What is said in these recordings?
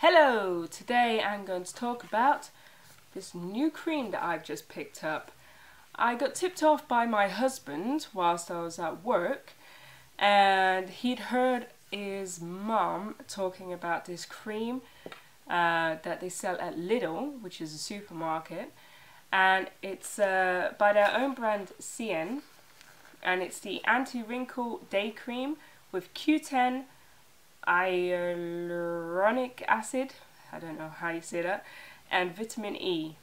Hello! Today I'm going to talk about this new cream that I've just picked up. I got tipped off by my husband whilst I was at work, and he'd heard his mum talking about this cream that they sell at Lidl, which is a supermarket, and it's by their own brand Cien, and it's the anti-wrinkle day cream with Q10 hyaluronic acid, I don't know how you say that, and vitamin E.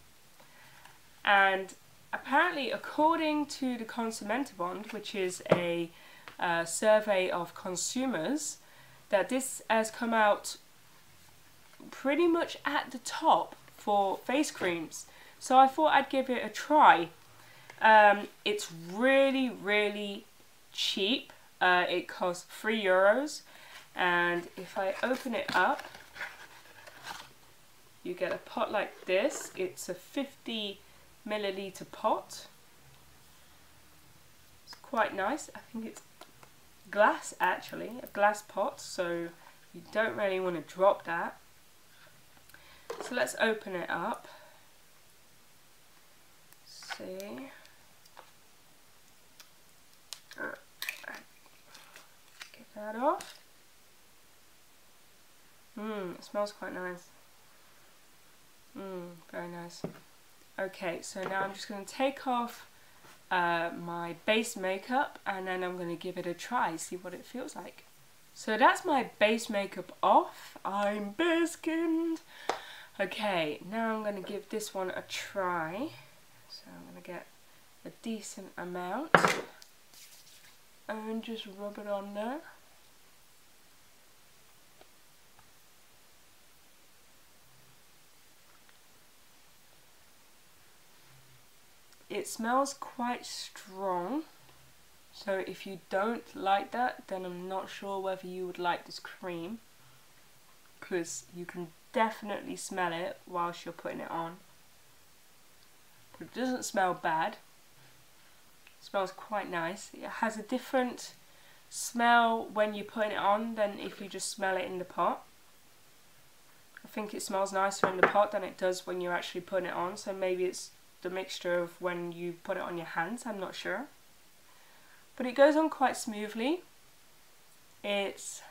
And apparently, according to the Consumentenbond, which is a survey of consumers, that this has come out pretty much at the top for face creams. So I thought I'd give it a try. It's really, really cheap. It costs €3. And if I open it up, you get a pot like this. It's a 50 milliliter pot. It's quite nice. I think it's glass, actually, a glass pot, so you don't really want to drop that. So let's open it up. See. Get that off. It smells quite nice. Very nice. Okay, so now I'm just going to take off my base makeup, and then I'm going to give it a try, see what it feels like. So that's my base makeup off. I'm bare skinned. Okay, now I'm going to give this one a try. So I'm going to get a decent amount and just rub it on there. It smells quite strong, so if you don't like that, then I'm not sure whether you would like this cream, because you can definitely smell it whilst you're putting it on. But it doesn't smell bad. It smells quite nice. It has a different smell when you're putting it on than if you just smell it in the pot. I think it smells nicer in the pot than it does when you're actually putting it on, so maybe it's the mixture of when you put it on your hands, I'm not sure. But it goes on quite smoothly. It's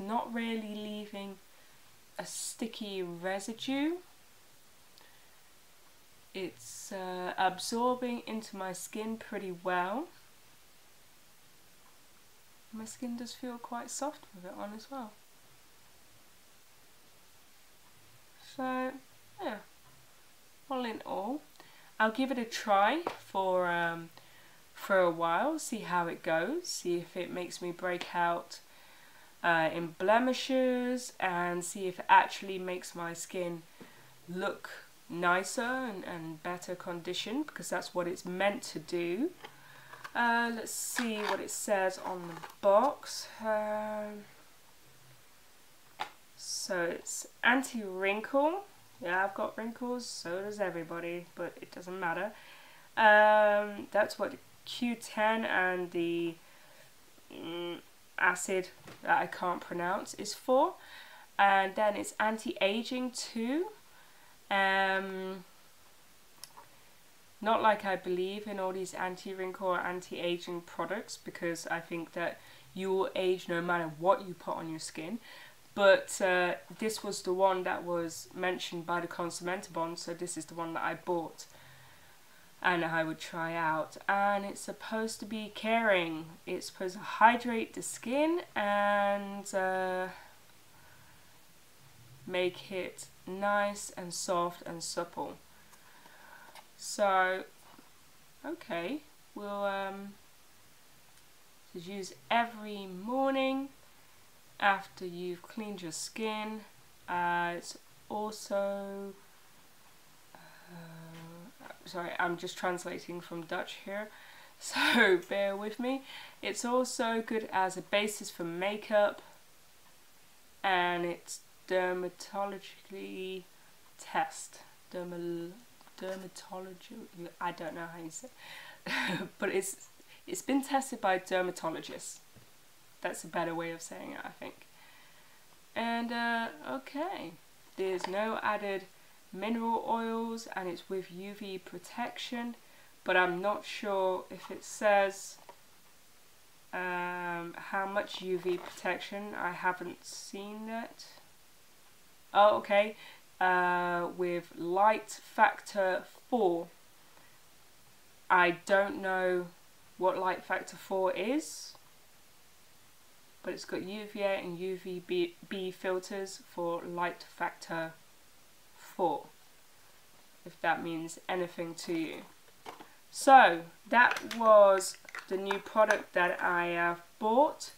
not really leaving a sticky residue. It's absorbing into my skin pretty well. My skin does feel quite soft with it on as well. So, yeah, all in all, I'll give it a try for a while, see how it goes, see if it makes me break out in blemishes, and see if it actually makes my skin look nicer and better conditioned, because that's what it's meant to do. Let's see what it says on the box. So it's anti-wrinkle. Yeah, I've got wrinkles, so does everybody, but it doesn't matter. That's what the Q10 and the acid that I can't pronounce is for. And then it's anti-aging too. Not like I believe in all these anti-wrinkle or anti-aging products, because I think that you will age no matter what you put on your skin. But this was the one that was mentioned by the Consumentenbond, so this is the one that I bought and I would try out. And it's supposed to be caring. It's supposed to hydrate the skin and make it nice and soft and supple. So, okay, we'll just use every morning after you've cleaned your skin. It's also, sorry, I'm just translating from Dutch here, so bear with me. It's also good as a basis for makeup, and it's dermatologically test. Dermatology, I don't know how you say it. But it's been tested by dermatologists. That's a better way of saying it, I think. And okay, there's no added mineral oils and it's with UV protection, but I'm not sure if it says how much UV protection. I haven't seen that. Oh, okay, with light factor 4. I don't know what light factor 4 is, but it's got UVA and UVB filters for light factor 4, if that means anything to you. So that was the new product that I have bought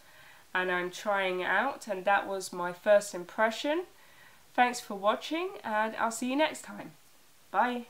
and I'm trying out, and that was my first impression. Thanks for watching and I'll see you next time. Bye.